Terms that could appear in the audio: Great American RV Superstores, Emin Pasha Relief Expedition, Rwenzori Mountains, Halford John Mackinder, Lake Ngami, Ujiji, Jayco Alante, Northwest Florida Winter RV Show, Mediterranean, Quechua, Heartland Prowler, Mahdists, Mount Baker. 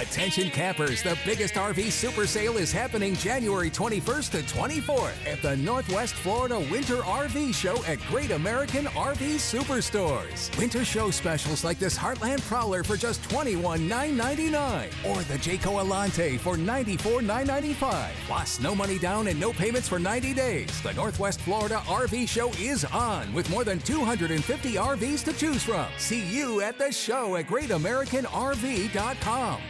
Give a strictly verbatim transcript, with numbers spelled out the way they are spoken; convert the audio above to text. Attention campers, the biggest R V super sale is happening January twenty-first to twenty-fourth at the Northwest Florida Winter R V Show at Great American R V Superstores. Winter show specials like this Heartland Prowler for just twenty-one thousand nine hundred ninety-nine dollars or the Jayco Alante for ninety-four thousand nine hundred ninety-five dollars. Plus, no money down and no payments for ninety days. The Northwest Florida R V Show is on with more than two hundred fifty R Vs to choose from. See you at the show at great american R V dot com.